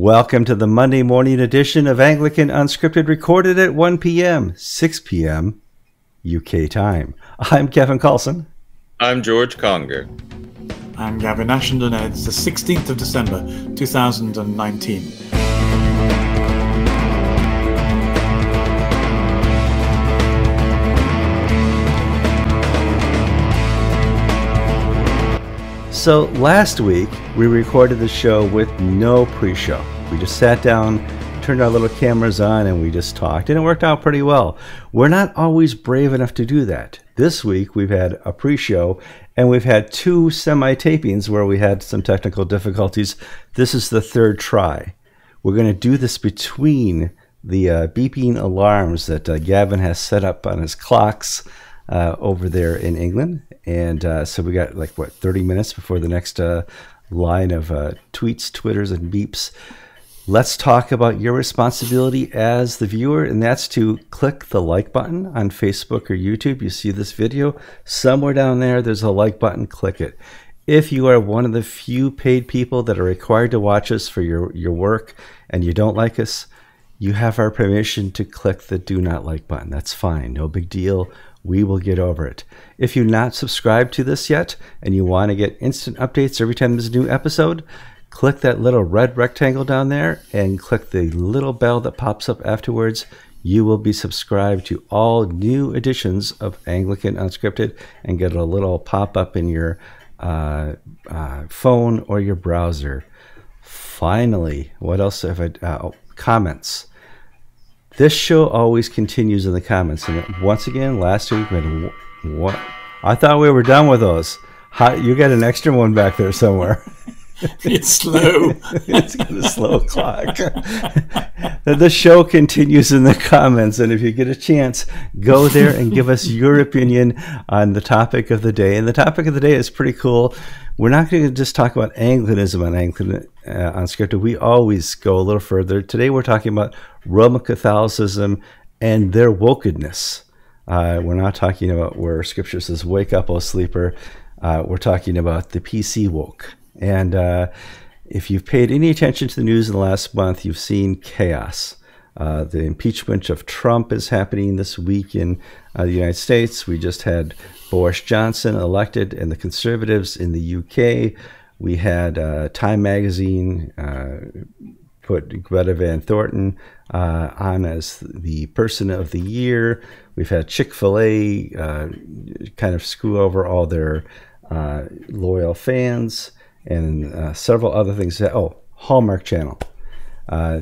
Welcome to the Monday morning edition of Anglican Unscripted, recorded at 1 p.m., 6 p.m. UK time. I'm Kevin Carlson. I'm George Conger. I'm Gavin Ashenden, and it's the 16th of December, 2019. So last week, we recorded the show with no pre-show. We just sat down, turned our little cameras on, and we just talked, and it worked out pretty well. We're not always brave enough to do that. This week, we've had a pre-show, and we've had two semi-tapings where we had some technical difficulties. This is the third try. We're going to do this between the beeping alarms that Gavin has set up on his clocks over there in England. And so we got like, what, 30 minutes before the next line of tweets, twitters, and beeps. Let's talk about your responsibility as the viewer, and that's to click the like button on Facebook or YouTube. You see this video, somewhere down there, there's a like button, click it. If you are one of the few paid people that are required to watch us for your work and you don't like us, you have our permission to click the do not like button. That's fine, no big deal. We will get over it. If you're not subscribed to this yet and you want to get instant updates every time there's a new episode, click that little red rectangle down there and click the little bell that pops up afterwards. You will be subscribed to all new editions of Anglican Unscripted and get a little pop-up in your phone or your browser. Finally, what else have I... comments. This show always continues in the comments, and once again, last week we had what I thought we were done with those. How, you got an extra one back there somewhere? It's slow. It's got a slow clock. The show continues in the comments, and if you get a chance, go there and give us your opinion on the topic of the day. And the topic of the day is pretty cool. We're not going to just talk about Anglicanism on Anglican Unscripted. We always go a little further. Today we're talking about Roman Catholicism and their wokeness. We're not talking about where Scripture says, wake up, O sleeper. We're talking about the PC woke. And if you've paid any attention to the news in the last month, you've seen chaos. The impeachment of Trump is happening this week in the United States. We just had Boris Johnson elected and the Conservatives in the UK. We had Time Magazine put Greta Van Thornton on as the Person of the Year. We've had Chick-fil-A kind of screw over all their loyal fans and several other things. Oh, Hallmark Channel.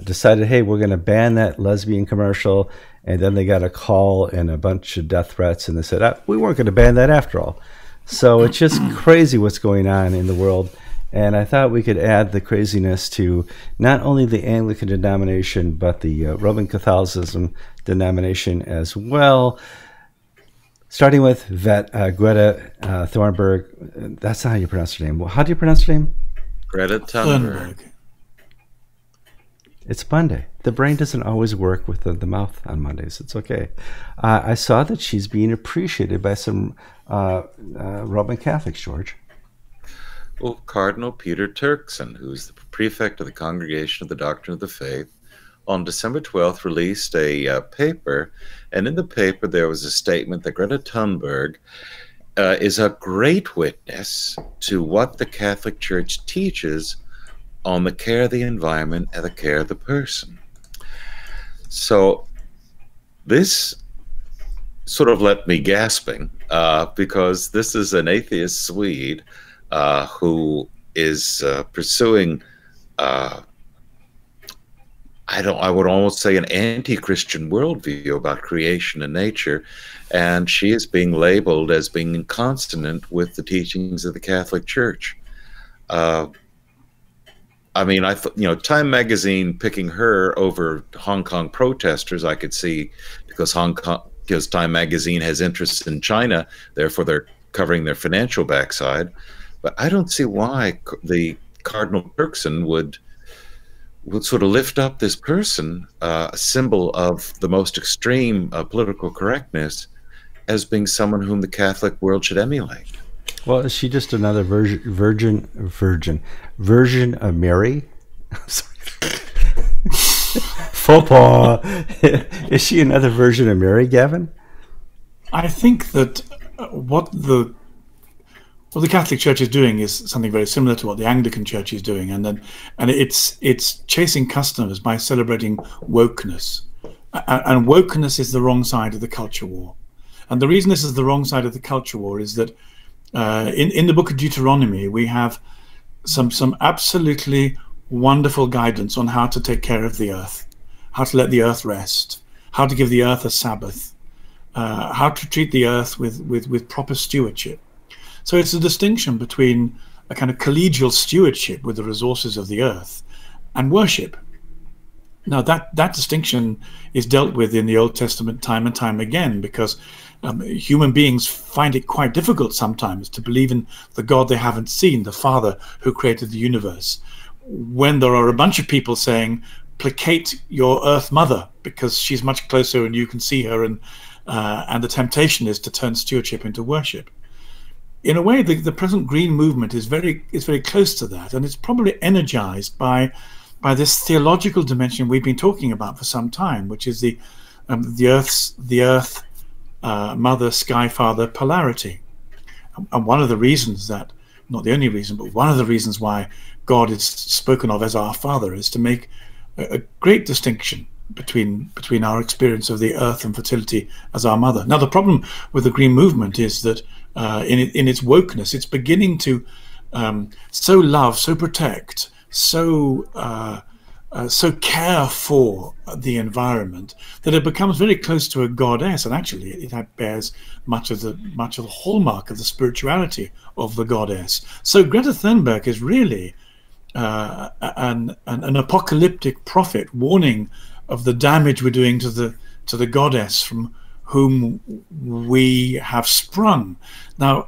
Decided, hey, we're going to ban that lesbian commercial, and then they got a call and a bunch of death threats, and they said, oh, we weren't going to ban that after all. So it's just crazy what's going on in the world, and I thought we could add the craziness to not only the Anglican denomination, but the Roman Catholicism denomination as well, starting with that Greta Thunberg. That's not how you pronounce her name. How do you pronounce her name? Greta Thunberg. It's Monday. The brain doesn't always work with the mouth on Mondays. It's okay. I saw that she's being appreciated by some Roman Catholics, George. Well, Cardinal Peter Turkson, who's the prefect of the Congregation of the Doctrine of the Faith, on December 12th released a paper, and in the paper there was a statement that Greta Thunberg is a great witness to what the Catholic Church teaches on the care of the environment and the care of the person. So this sort of left me gasping because this is an atheist Swede who is pursuing, I would almost say an anti-Christian worldview about creation and nature, and she is being labeled as being inconsonant with the teachings of the Catholic Church. I mean, you know, Time Magazine picking her over Hong Kong protesters, I could see, because Time Magazine has interests in China, therefore they're covering their financial backside. But I don't see why the Cardinal Turkson would sort of lift up this person, a symbol of the most extreme political correctness, as being someone whom the Catholic world should emulate. Well, is she just another version of Mary? I'm sorry. football. Is she another version of Mary, Gavin? I think that what the Catholic Church is doing is something very similar to what the Anglican Church is doing, and it's chasing customers by celebrating wokeness, and wokeness is the wrong side of the culture war. And the reason this is the wrong side of the culture war is that in the book of Deuteronomy we have some absolutely wonderful guidance on how to take care of the earth, how to let the earth rest, how to give the earth a Sabbath, how to treat the earth with proper stewardship. So it's a distinction between a kind of collegial stewardship with the resources of the earth and worship. Now that distinction is dealt with in the Old Testament time and time again, because human beings find it quite difficult sometimes to believe in the God they haven't seen, the Father who created the universe, when there are a bunch of people saying, placate your earth mother because she's much closer and you can see her, and the temptation is to turn stewardship into worship. In a way, the present green movement is very close to that, and it's probably energized by this theological dimension we've been talking about for some time, which is the earth mother, sky father polarity. And one of the reasons that, not the only reason, but one of the reasons why God is spoken of as our Father is to make a great distinction between our experience of the earth and fertility as our mother. Now, the problem with the green movement is that in its wokeness, it's beginning to so love, so protect, so care for the environment that it becomes very close to a goddess, and actually it bears much of the hallmark of the spirituality of the goddess. So Greta Thunberg is really an apocalyptic prophet warning of the damage we're doing to the goddess from whom we have sprung. Now,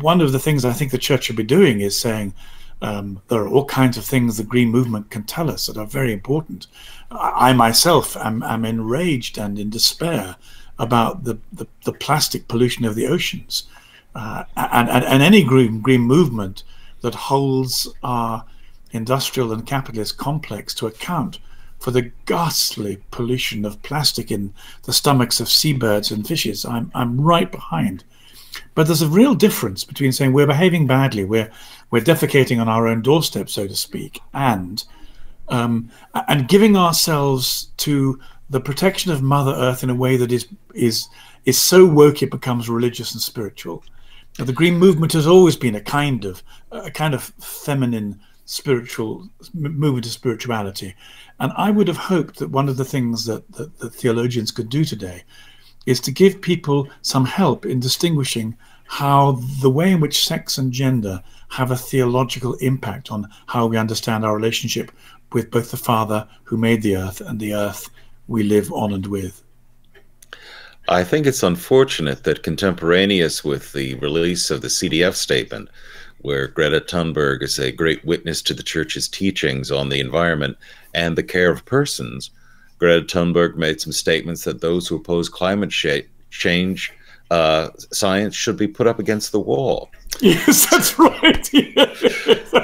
one of the things I think the church should be doing is saying, there are all kinds of things the green movement can tell us that are very important. I myself am enraged and in despair about the plastic pollution of the oceans, and any green movement that holds our industrial and capitalist complex to account for the ghastly pollution of plastic in the stomachs of seabirds and fishes. I'm right behind. But there's a real difference between saying we're behaving badly, we're defecating on our own doorstep, so to speak, and giving ourselves to the protection of Mother Earth in a way that is so woke it becomes religious and spiritual. Now, the green movement has always been a kind of feminine spiritual movement of spirituality, and I would have hoped that one of the things that theologians could do today is to give people some help in distinguishing how the way in which sex and gender have a theological impact on how we understand our relationship with both the Father who made the earth and the earth we live on and with. I think it's unfortunate that contemporaneous with the release of the CDF statement, where Greta Thunberg is a great witness to the Church's teachings on the environment and the care of persons, Greta Thunberg made some statements that those who oppose climate change science should be put up against the wall. Yes, that's right.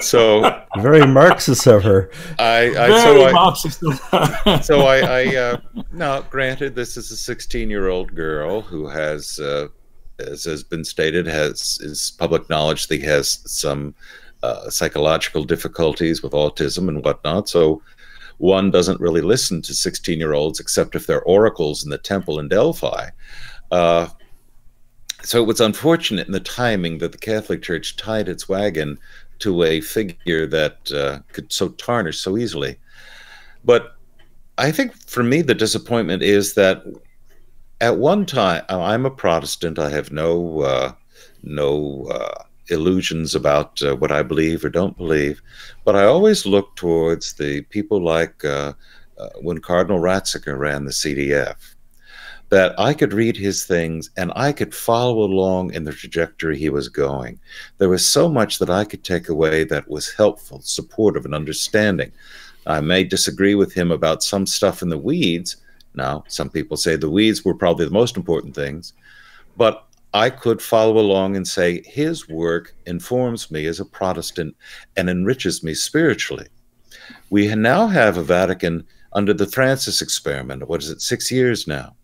So very Marxist of her. Now, granted, this is a 16-year-old girl who has, as has been stated, is public knowledge that he has some psychological difficulties with autism and whatnot. So one doesn't really listen to 16-year-olds except if they're oracles in the temple in Delphi. So it was unfortunate in the timing that the Catholic Church tied its wagon to a figure that could so tarnish so easily. But I think for me the disappointment is that at one time, I'm a Protestant, I have no illusions about what I believe or don't believe, but I always look towards the people like when Cardinal Ratzinger ran the CDF, that I could read his things and I could follow along in the trajectory he was going. There was so much that I could take away that was helpful, supportive, and understanding. I may disagree with him about some stuff in the weeds. Now, some people say the weeds were probably the most important things, but I could follow along and say his work informs me as a Protestant and enriches me spiritually. We now have a Vatican under the Francis experiment, what is it, 6 years now,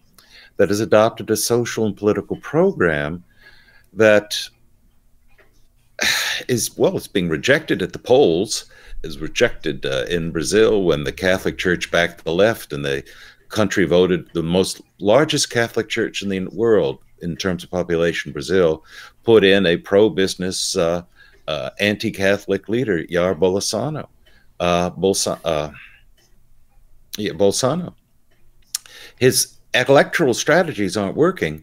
that has adopted a social and political program that is, well, it's being rejected at the polls, is rejected in Brazil when the Catholic Church backed the left and the country voted the most largest Catholic church in the world in terms of population, Brazil, put in a pro-business, anti-Catholic leader, Jair Bolsonaro. Bolsonaro. His electoral strategies aren't working,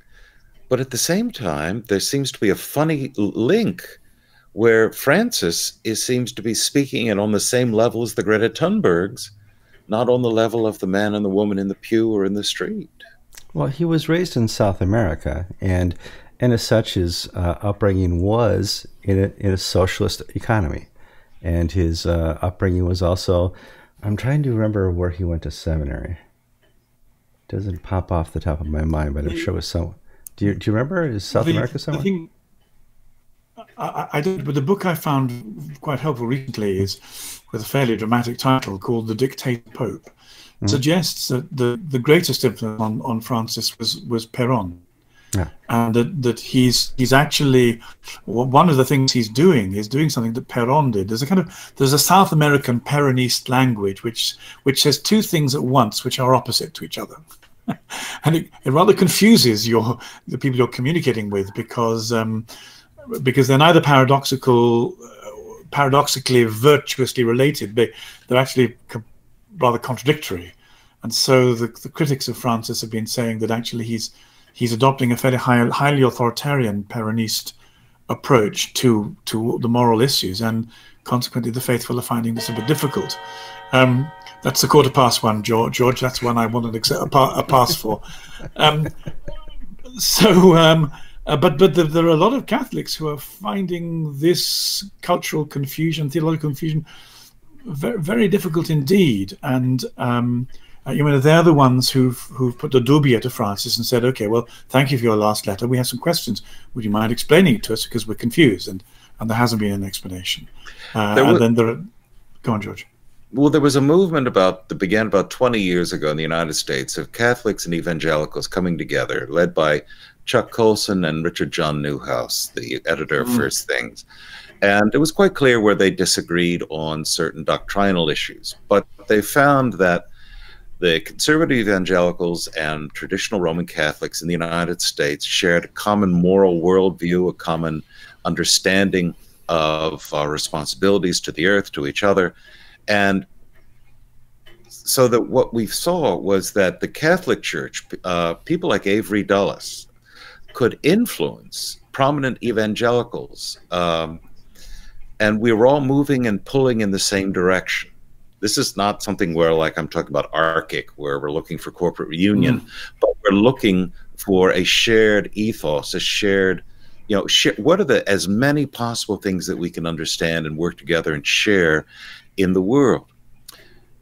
but at the same time, there seems to be a funny link where Francis seems to be speaking and on the same level as the Greta Thunbergs, not on the level of the man and the woman in the pew or in the street. Well, he was raised in South America, and as such, his upbringing was in a socialist economy. And his upbringing was also, I'm trying to remember where he went to seminary. Doesn't pop off the top of my mind, but I'm sure it was someone. Do you remember? Is South America somewhere? I don't, but the book I found quite helpful recently is with a fairly dramatic title called The Dictator Pope. Mm-hmm. Suggests that the greatest influence on Francis was Peron. Yeah. And that he's actually, one of the things he's doing is doing something that Peron did. There's a kind of, there's a South American Peronist language which says two things at once which are opposite to each other. And it rather confuses the people you're communicating with, because they're neither paradoxically virtuously related, but they're actually rather contradictory. And so the critics of Francis have been saying that actually he's adopting a fairly highly authoritarian Peronist approach to the moral issues, and consequently the faithful are finding this a bit difficult. That's the 1/4 past 1, George. That's one I wanted a pass for. But there are a lot of Catholics who are finding this cultural confusion, theological confusion, very, very difficult indeed. And you know, they're the ones who've put the dubia to Francis and said, "Okay, well, thank you for your last letter. We have some questions. Would you mind explaining it to us, because we're confused?" And there hasn't been an explanation. Go on, George. Well, there was a movement that began about 20 years ago in the United States of Catholics and evangelicals coming together, led by Chuck Colson and Richard John Neuhaus, the editor of First Things. And it was quite clear where they disagreed on certain doctrinal issues, but they found that the conservative evangelicals and traditional Roman Catholics in the United States shared a common moral worldview, a common understanding of our responsibilities to the earth, to each other. And so that what we saw was that the Catholic Church, people like Avery Dulles, could influence prominent evangelicals, and we were all moving and pulling in the same direction. This is not something where, like I'm talking about Arctic, where we're looking for corporate reunion, but we're looking for a shared ethos, a shared, you know, what are as many possible things that we can understand and work together and share in the world.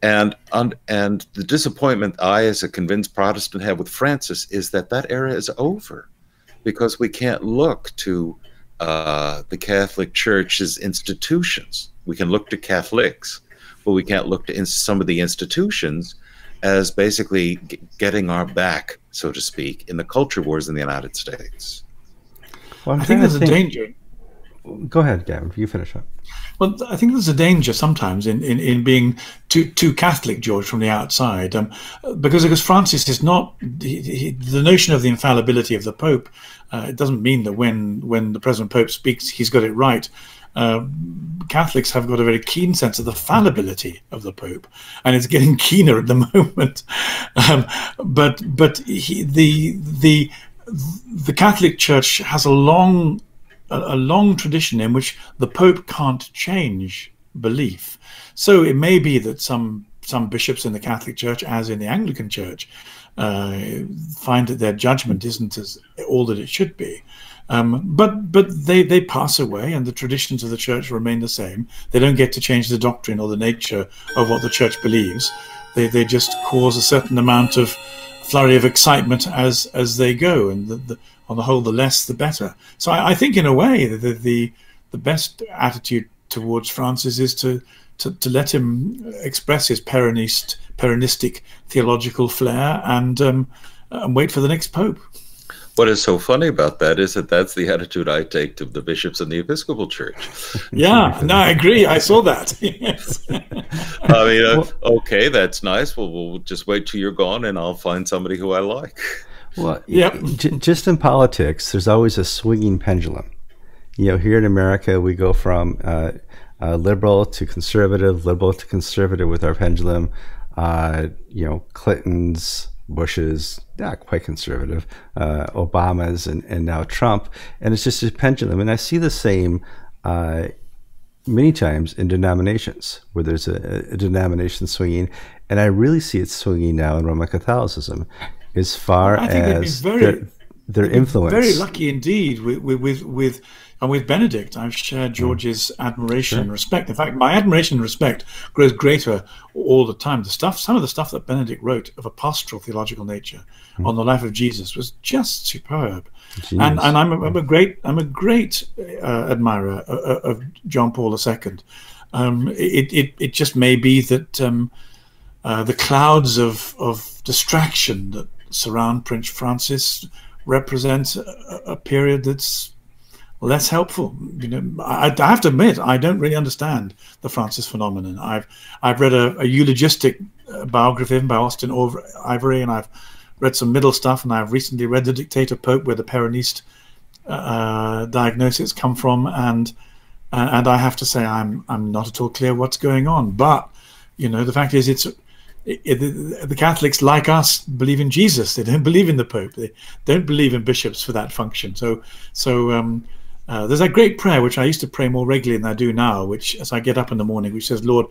And the disappointment I, as a convinced Protestant, have with Francis is that era is over, because we can't look to the Catholic Church's institutions. We can look to Catholics, but we can't look to some of the institutions as basically getting our back, so to speak, in the culture wars in the United States. Well, I think there's a danger. Go ahead, Gavin, you finish up. Well, I think there's a danger sometimes in being too Catholic, George, from the outside, because Francis is not the notion of the infallibility of the Pope. It doesn't mean that when the present Pope speaks, he's got it right. Catholics have got a very keen sense of the fallibility of the Pope, and it's getting keener at the moment. But the Catholic Church has a long tradition in which the Pope can't change belief. So it may be that some bishops in the Catholic Church, as in the Anglican Church, find that their judgment isn't all that it should be. But they pass away, and the traditions of the Church remain the same. They don't get to change the doctrine or the nature of what the Church believes. They just cause a certain amount of flurry of excitement as they go, and on the whole, the less the better. So I think in a way the best attitude towards Francis is to let him express his Peronistic theological flair and wait for the next pope. What is so funny about that is that that's the attitude I take to the bishops in the Episcopal Church. Yeah, no, I agree. I saw that. Yes. I mean, okay, that's nice. Well, we'll just wait till you're gone, and I'll find somebody who I like. Well, yeah. Just in politics, there's always a swinging pendulum. You know, here in America, we go from liberal to conservative with our pendulum. You know, Clinton's, Bush's, not quite conservative, Obama's, and now Trump, and it's just a pendulum. And I see the same many times in denominations where there's a denomination swinging, and I really see it swinging now in Roman Catholicism as far as their influence. Very lucky indeed with Benedict. I've shared George's admiration and respect. In fact, my admiration and respect grows greater all the time. The stuff, some of the stuff that Benedict wrote of a pastoral theological nature on the life of Jesus was just superb. And I'm a great admirer of John Paul II. It just may be that the clouds of distraction that surround Prince Francis represent a period that's less helpful. You know, I have to admit, I don't really understand the Francis phenomenon. I've read a eulogistic biography of him by Austen Ivereigh, and I've read some middle stuff, and I've recently read The Dictator Pope, where the Peronist diagnosis come from, and I have to say I'm not at all clear what's going on. But you know, the fact is, the Catholics, like us, believe in Jesus. They don't believe in the Pope. They don't believe in bishops for that function. So there's a great prayer which I used to pray more regularly than I do now, which, as I get up in the morning, which says, "Lord,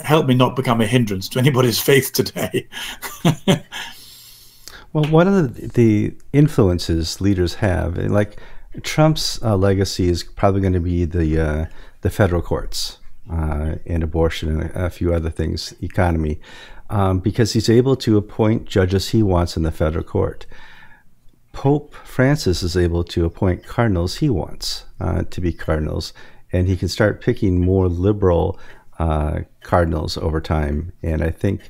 help me not become a hindrance to anybody's faith today." Well, one of the influences leaders have, and like Trump's legacy is probably going to be the federal courts and abortion and a few other things, economy, because he's able to appoint judges he wants in the federal court. Pope Francis is able to appoint cardinals he wants to be cardinals, and he can start picking more liberal cardinals over time. And I think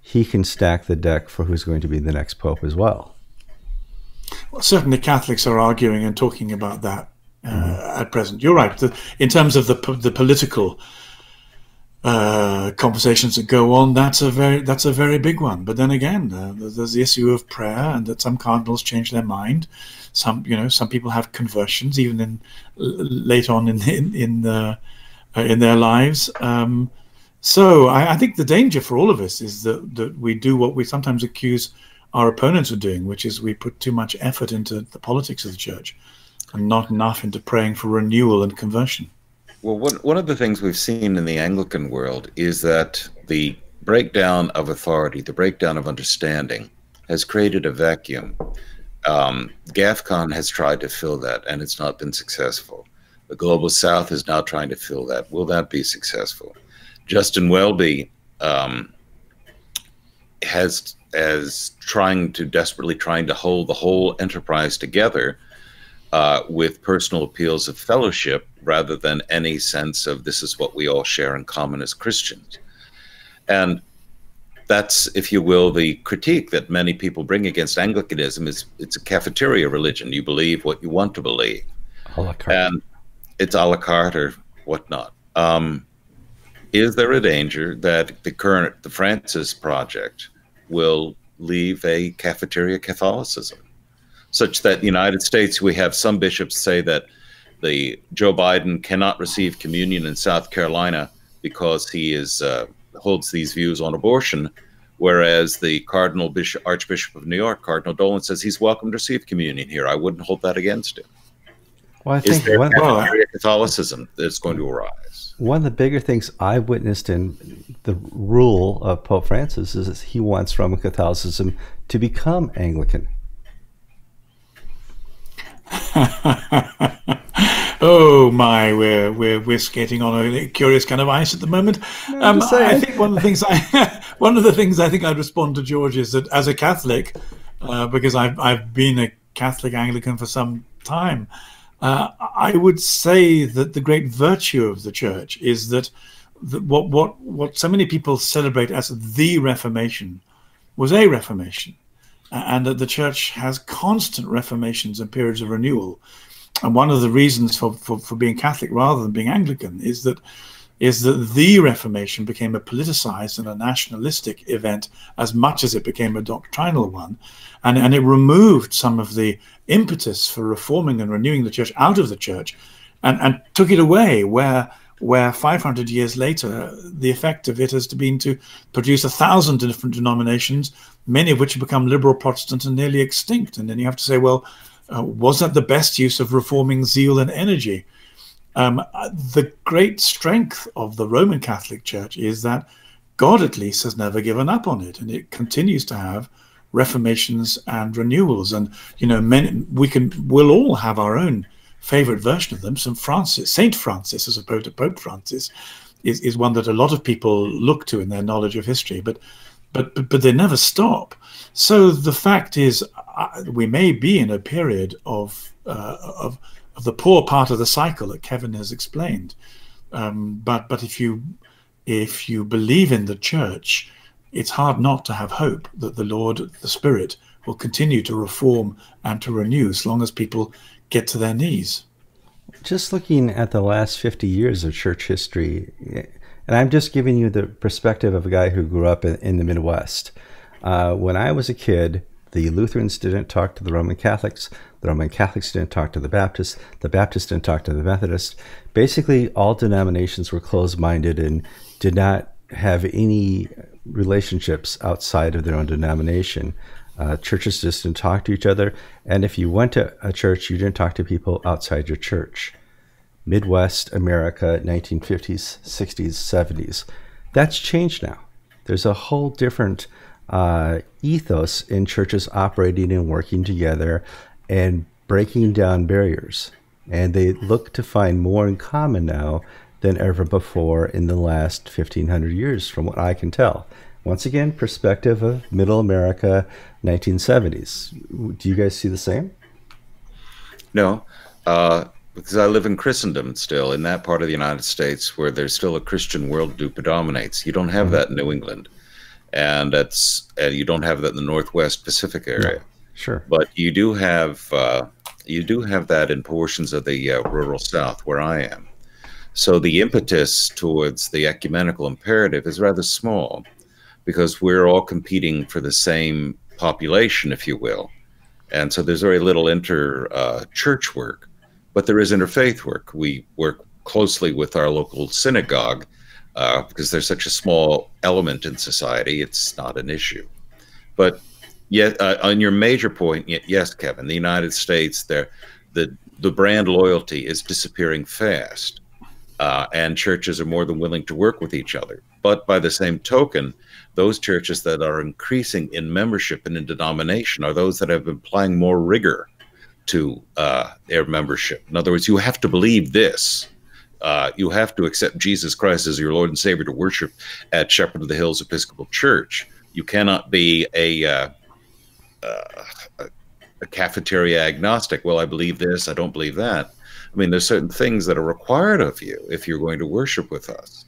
he can stack the deck for who's going to be the next pope as well. Well, certainly Catholics are arguing and talking about that at present. You're right. In terms of the political conversations that go on, that's a very big one. But then again, there's the issue of prayer, and that some cardinals change their mind. Some people have conversions even late on in their lives. So I think the danger for all of us is that we do what we sometimes accuse our opponents of doing, which is we put too much effort into the politics of the church and not enough into praying for renewal and conversion. Well, one of the things we've seen in the Anglican world is that the breakdown of authority, the breakdown of understanding, has created a vacuum. GAFCON has tried to fill that, and it's not been successful. The Global South is now trying to fill that. Will that be successful? Justin Welby is desperately trying to hold the whole enterprise together with personal appeals of fellowship rather than any sense of this is what we all share in common as Christians. And that's, if you will, the critique that many people bring against Anglicanism is it's a cafeteria religion. You believe what you want to believe. A la carte. And it's a la carte or whatnot. Is there a danger that the Francis project will leave a cafeteria Catholicism, such that in the United States we have some bishops say that Joe Biden cannot receive communion in South Carolina because he holds these views on abortion, whereas the Archbishop of New York, Cardinal Dolan, says he's welcome to receive communion here. I wouldn't hold that against him. Well, I think Catholicism that's going to arise. One of the bigger things I witnessed in the rule of Pope Francis is that he wants Roman Catholicism to become Anglican. Oh my, we're skating on a curious kind of ice at the moment. I think one of the things I think I'd respond to George is that as a Catholic, because I've been a Catholic Anglican for some time, I would say that the great virtue of the church is that what so many people celebrate as the Reformation was a reformation, and that the church has constant reformations and periods of renewal. And one of the reasons for being Catholic rather than being Anglican is that the Reformation became a politicized and a nationalistic event as much as it became a doctrinal one. And it removed some of the impetus for reforming and renewing the church out of the church and took it away where 500 years later, the effect of it has been to produce 1,000 different denominations, many of which have become liberal Protestant and nearly extinct. And then you have to say, well, was that the best use of reforming zeal and energy? The great strength of the Roman Catholic Church is that God, at least, has never given up on it, and it continues to have reformations and renewals. And you know, we'll all have our own favorite version of them. Saint Francis, as opposed to Pope Francis, is one that a lot of people look to in their knowledge of history, but they never stop. So the fact is, we may be in a period of the poor part of the cycle that Kevin has explained, but if you believe in the church, it's hard not to have hope that the Lord, the Spirit, will continue to reform and to renew as long as people get to their knees. Just looking at the last 50 years of church history, and I'm just giving you the perspective of a guy who grew up in the Midwest. When I was a kid, the Lutherans didn't talk to the Roman Catholics. The Roman Catholics didn't talk to the Baptists. The Baptists didn't talk to the Methodists. Basically, all denominations were closed-minded and did not have any relationships outside of their own denomination. Churches just didn't talk to each other. And if you went to a church, you didn't talk to people outside your church. Midwest America, 1950s, 60s, 70s. That's changed now. There's a whole different ethos in churches operating and working together and breaking down barriers. And they look to find more in common now than ever before in the last 1,500 years, from what I can tell. Once again, perspective of Middle America, 1970s. Do you guys see the same? No, because I live in Christendom still, in that part of the United States where there's still a Christian worldview predominates. You don't have that in New England. And you don't have that in the Northwest Pacific area. No, sure, but you do have that in portions of the rural South where I am. So the impetus towards the ecumenical imperative is rather small, because we're all competing for the same population, if you will, and so there's very little inter-church work, but there is interfaith work. We work closely with our local synagogue. Because there's such a small element in society, it's not an issue. But yet, on your major point, yes, Kevin, the United States, the brand loyalty is disappearing fast, and churches are more than willing to work with each other. But by the same token, those churches that are increasing in membership and in denomination are those that have been applying more rigor to their membership. In other words, you have to believe this. You have to accept Jesus Christ as your Lord and Savior to worship at Shepherd of the Hills Episcopal Church. You cannot be a cafeteria agnostic. Well, I believe this, I don't believe that. I mean, there's certain things that are required of you if you're going to worship with us.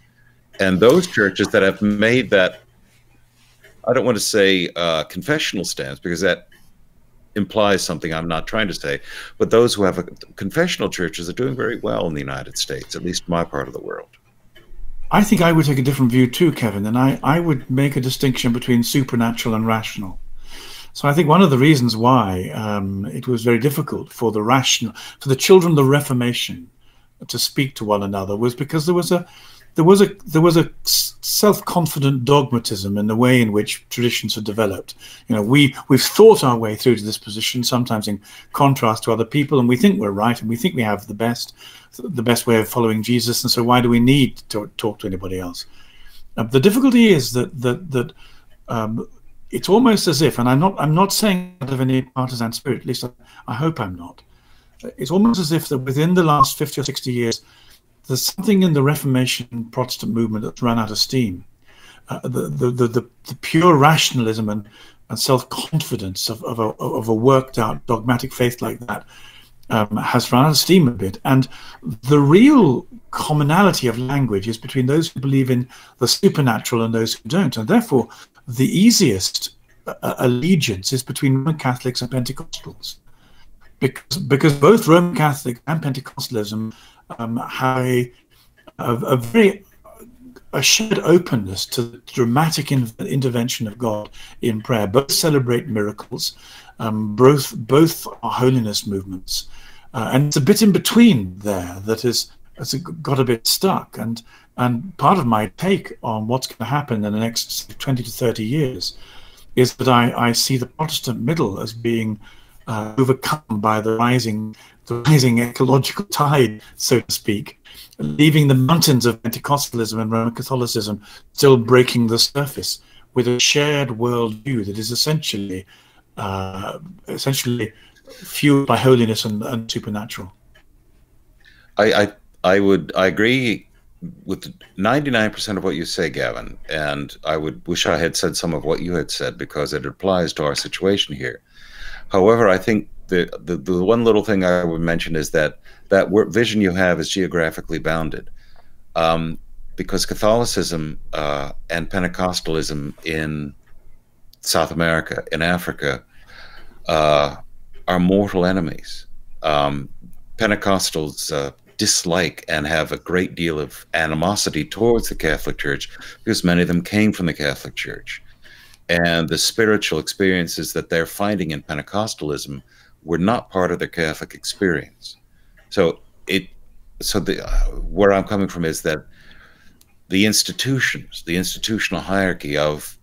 And those churches that have made that, I don't want to say confessional stance, because that implies something I'm not trying to say, but those who have confessional churches are doing very well in the United States, at least my part of the world. I think I would take a different view too, Kevin, and I would make a distinction between supernatural and rational. So I think one of the reasons why it was very difficult for the rational, for the children of the Reformation to speak to one another, was because there was a self-confident dogmatism in the way in which traditions had developed. You know, we've thought our way through to this position, sometimes in contrast to other people, and we think we're right, and we think we have the best way of following Jesus. And so, why do we need to talk to anybody else? The difficulty is that it's almost as if, and I'm not saying out of any partisan spirit. At least I hope I'm not. It's almost as if that within the last 50 or 60 years, there's something in the Reformation Protestant movement that's run out of steam. The pure rationalism and self-confidence of a worked-out dogmatic faith like that has run out of steam a bit. And the real commonality of language is between those who believe in the supernatural and those who don't. And therefore, the easiest allegiance is between Roman Catholics and Pentecostals, because both Roman Catholic and Pentecostalism have a shared openness to the dramatic intervention of God in prayer. Both celebrate miracles, both are holiness movements, and it's a bit in between there that has got a bit stuck. And part of my take on what's going to happen in the next 20 to 30 years is that I see the Protestant middle as being overcome by the rising ecological tide, so to speak, leaving the mountains of Pentecostalism and Roman Catholicism still breaking the surface with a shared worldview that is essentially fueled by holiness and supernatural. I agree with 99% of what you say, Gavin, and I would wish I had said some of what you had said, because it applies to our situation here. However, I think the one little thing I would mention is that vision you have is geographically bounded, because Catholicism and Pentecostalism in South America, in Africa, are mortal enemies. Pentecostals dislike and have a great deal of animosity towards the Catholic Church, because many of them came from the Catholic Church. And the spiritual experiences that they're finding in Pentecostalism were not part of their Catholic experience. So where I'm coming from is that the institutional hierarchy of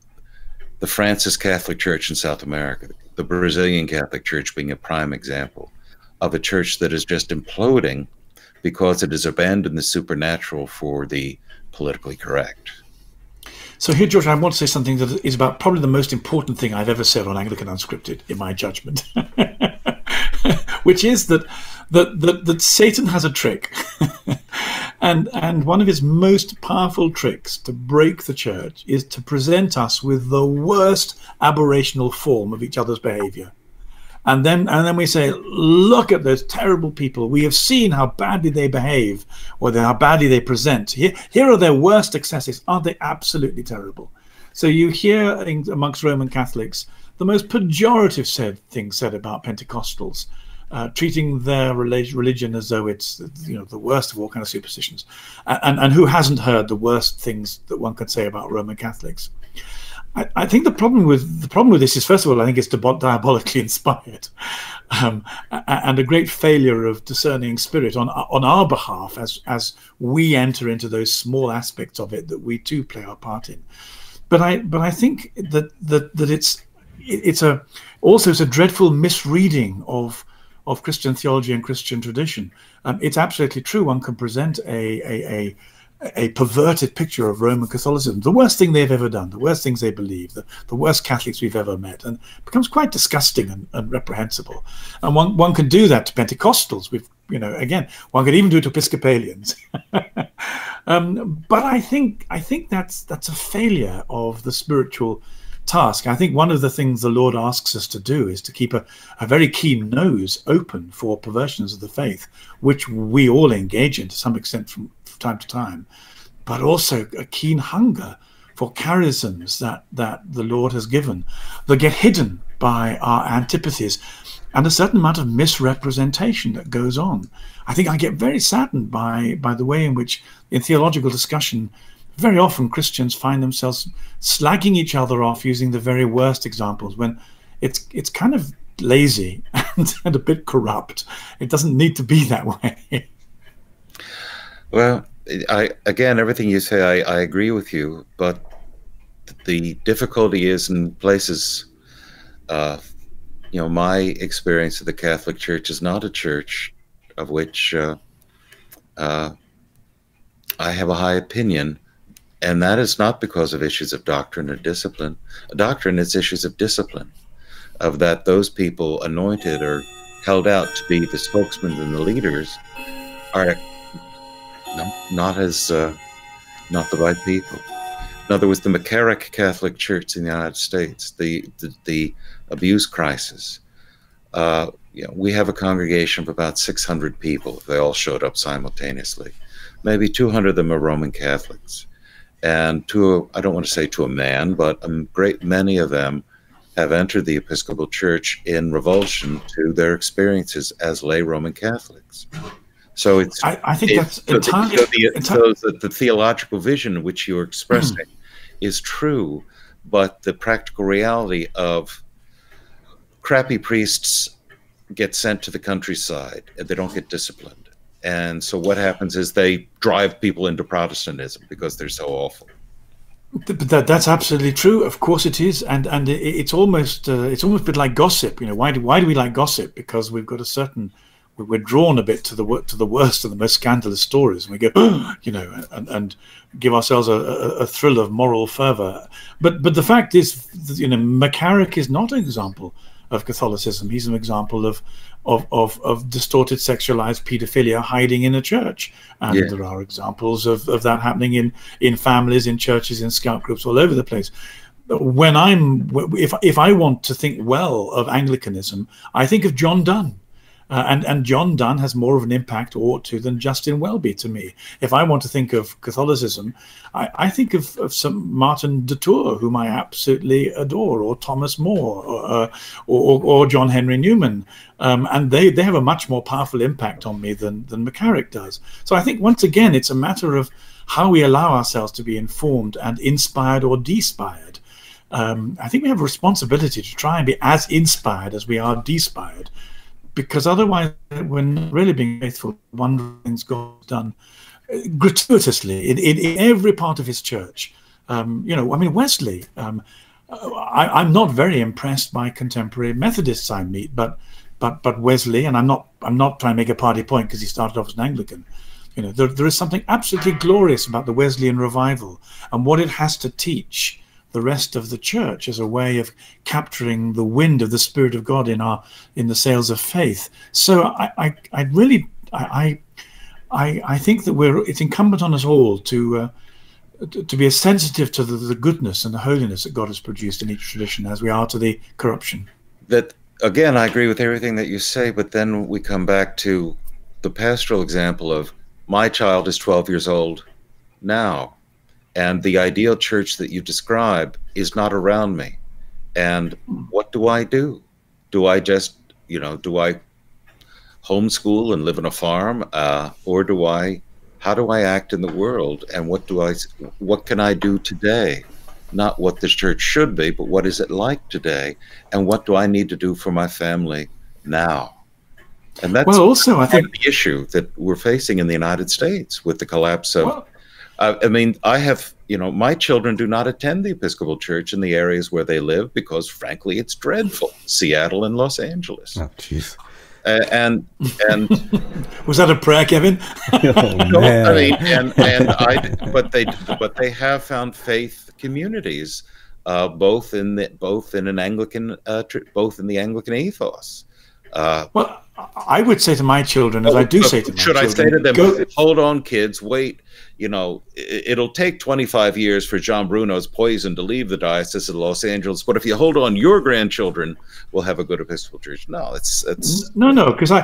the Francis Catholic Church in South America, the Brazilian Catholic Church being a prime example of a church that is just imploding because it has abandoned the supernatural for the politically correct. So here, George, I want to say something that is about probably the most important thing I've ever said on Anglican Unscripted, in my judgment, which is that Satan has a trick, and one of his most powerful tricks to break the church is to present us with the worst aberrational form of each other's behavior. And then we say, look at those terrible people. We have seen how badly they behave, or how badly they present. Here are their worst excesses. Aren't they absolutely terrible? So you hear amongst Roman Catholics the most pejorative things said about Pentecostals, treating their religion as though it's the worst of all kind of superstitions. And who hasn't heard the worst things that one could say about Roman Catholics? I think the problem with this is, first of all, I think it's diabolically inspired, and a great failure of discerning spirit on our behalf as we enter into those small aspects of it that we too play our part in. But I think that it's also a dreadful misreading of Christian theology and Christian tradition. It's absolutely true. One can present a perverted picture of Roman Catholicism, the worst thing they've ever done, the worst things they believe, the worst Catholics we've ever met, and it becomes quite disgusting and reprehensible. And one can do that to Pentecostals. One could even do it to Episcopalians. But I think that's a failure of the spiritual task. I think one of the things the Lord asks us to do is to keep a very keen nose open for perversions of the faith, which we all engage in to some extent from time to time, but also a keen hunger for charisms that the Lord has given that get hidden by our antipathies and a certain amount of misrepresentation that goes on. I think I get very saddened by the way in which, in theological discussion, very often Christians find themselves slagging each other off using the very worst examples, when it's kind of lazy and a bit corrupt. It doesn't need to be that way. Well, again, everything you say, I agree with you, but the difficulty is in places, my experience of the Catholic Church is not a church of which I have a high opinion, and that is not because of issues of doctrine or discipline. Doctrine is issues of discipline, of that those people anointed or held out to be the spokesmen and the leaders are not the right people. In other words, the McCarrick Catholic Church in the United States, the abuse crisis, you know, we have a congregation of about 600 people. They all showed up simultaneously. Maybe 200 of them are Roman Catholics. And to, I don't want to say to a man, but a great many of them have entered the Episcopal Church in revulsion to their experiences as lay Roman Catholics. So it's, I think it's, that's entirely, so the theological vision which you're expressing is true, but the practical reality of crappy priests get sent to the countryside and they don't get disciplined. And so what happens is they drive people into Protestantism because they're so awful. But that's absolutely true. Of course it is, and it's almost a bit like gossip. You know, why do we like gossip? Because we've got a certain, we're drawn a bit to the worst and the most scandalous stories, and we go, you know, and give ourselves a thrill of moral fervor. But the fact is, you know, McCarrick is not an example of Catholicism. He's an example of distorted sexualized pedophilia hiding in a church, and there are examples of that happening in families, in churches, in scout groups, all over the place. When I'm, if I want to think well of Anglicanism, I think of John Donne, and John Donne has more of an impact, or ought to, than Justin Welby to me. If I want to think of Catholicism, I think of some Martin de Tour, whom I absolutely adore, or Thomas More, or John Henry Newman, and they have a much more powerful impact on me than McCarrick does. So I think once again it's a matter of how we allow ourselves to be informed and inspired or despired. I think we have a responsibility to try and be as inspired as we are despired, because otherwise we're not really being faithful. One of the things God's done gratuitously in every part of his church. You know, I mean, Wesley, I'm not very impressed by contemporary Methodists I meet, but Wesley, and I'm not trying to make a party point because he started off as an Anglican. You know, there is something absolutely glorious about the Wesleyan revival and what it has to teach the rest of the church as a way of capturing the wind of the Spirit of God in the sails of faith. So I really think that it's incumbent on us all to be as sensitive to the goodness and the holiness that God has produced in each tradition as we are to the corruption. That again, I agree with everything that you say, but then we come back to the pastoral example of my child is 12 years old now. And the ideal church that you describe is not around me. And what do I do? Do I just, you know, do I homeschool and live on a farm? Or do I, how do I act in the world? And what can I do today? Not what this church should be, but what is it like today? And what do I need to do for my family now? And that's also, I think, the issue that we're facing in the United States with the collapse of... I mean, I have, you know, my children do not attend the Episcopal Church in the areas where they live because, frankly, it's dreadful. Seattle and Los Angeles. Oh, jeez. And was that a prayer, Kevin? No, I mean, but they have found faith communities, both in an Anglican, both in the Anglican ethos. Well, I would say to my children, as I do say to my children, should I say to them, go, hold on, kids, wait, you know, it'll take 25 years for John Bruno's poison to leave the Diocese of Los Angeles, but if you hold on, your grandchildren will have a good Episcopal Church. No, it's no, because I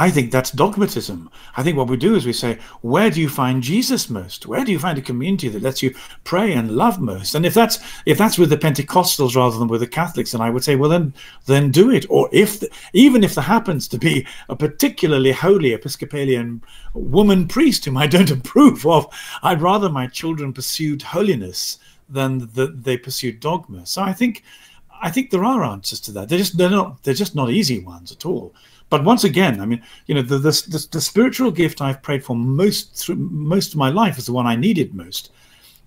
think that's dogmatism. I think what we do is we say, where do you find Jesus most? Where do you find a community that lets you pray and love most? And if that's with the Pentecostals rather than with the Catholics, then I would say, well, then do it. Or even if there happens to be a particularly holy Episcopalian woman priest whom I don't approve of, I'd rather my children pursued holiness than that they pursued dogma. So I think there are answers to that. They're just not easy ones at all. But once again, I mean, you know, the spiritual gift I've prayed for most through most of my life is the one I needed most.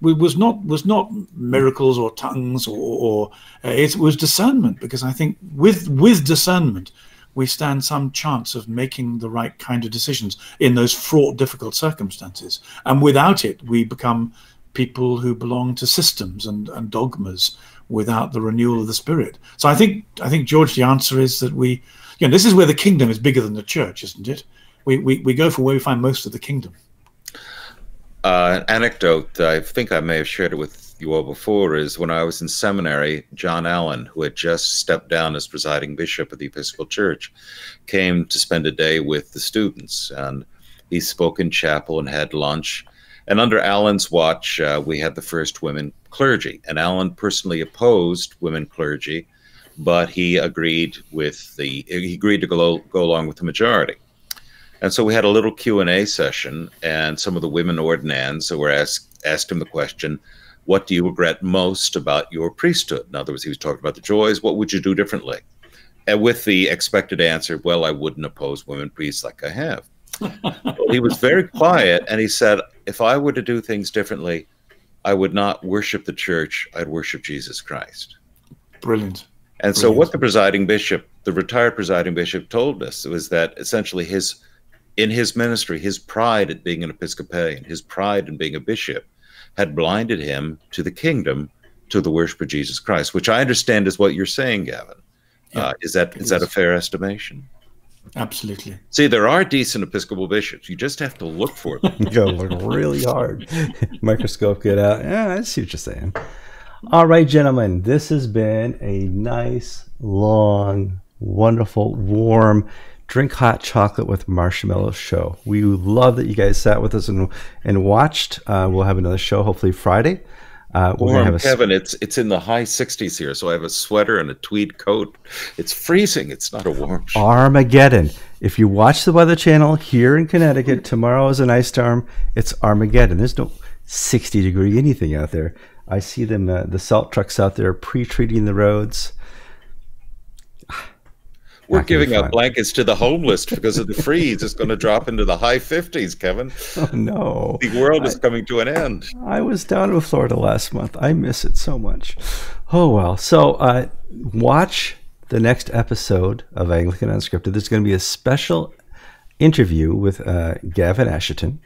It was not miracles or tongues or it was discernment, because I think with discernment we stand some chance of making the right kind of decisions in those fraught, difficult circumstances. And without it, we become people who belong to systems and dogmas without the renewal of the Spirit. So I think, George, the answer is that we, you know, this is where the kingdom is bigger than the church, isn't it? We go for where we find most of the kingdom. An anecdote, I think I may have shared it with you all before is when I was in seminary, John Allen, who had just stepped down as presiding bishop of the Episcopal Church, came to spend a day with the students, and he spoke in chapel and had lunch. And under Allen's watch, we had the first women clergy, and Allen personally opposed women clergy, but he agreed with the, he agreed to go along with the majority. And so we had a little Q&A session, and some of the women ordinands were asked him the question, what do you regret most about your priesthood? In other words, he was talking about the joys. What would you do differently? And with the expected answer, well, I wouldn't oppose women priests like I have. Well, he was very quiet, and he said, if I were to do things differently, I would not worship the church. I'd worship Jesus Christ. Brilliant. And so what the presiding bishop, the retired presiding bishop, told us was that essentially his, in his ministry, his pride at being an Episcopalian, his pride in being a bishop, had blinded him to the kingdom, to the worship of Jesus Christ, which I understand is what you're saying, Gavin. Yeah, is that a fair estimation? Absolutely. See, there are decent Episcopal bishops. You just have to look for them. You gotta look really hard. Microscope, get out. Yeah, I see what you're saying. All right, gentlemen, this has been a nice, long, wonderful, warm, drink hot chocolate with marshmallow show. We love that you guys sat with us and watched. We'll have another show hopefully Friday. We're have a Kevin, it's in the high 60s here, so I have a sweater and a tweed coat. It's freezing. It's not a warm show. Armageddon. If you watch the Weather Channel here in Connecticut, tomorrow is an ice storm. It's Armageddon. There's no 60-degree anything out there. I see them, the salt trucks out there pre-treating the roads. We're giving out blankets to the homeless because of the freeze. It's going to drop into the high 50s, Kevin. Oh, no. The world is coming to an end. I was down in Florida last month. I miss it so much. Oh, well. So watch the next episode of Anglican Unscripted. There's going to be a special interview with Gavin Ashenden,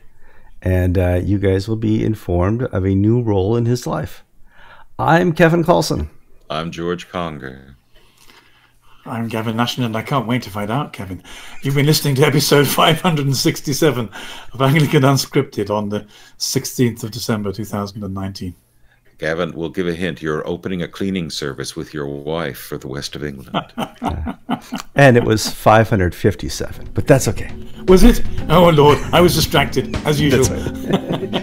and you guys will be informed of a new role in his life. I'm Kevin Carlson. I'm George Conger. I'm Gavin Ashenden, and I can't wait to find out, Kevin. You've been listening to episode 567 of Anglican Unscripted on the 16th of December 2019. Gavin, we'll give a hint. You're opening a cleaning service with your wife for the west of England. And it was 557, but that's okay. Was it? Oh, Lord, I was distracted, as usual.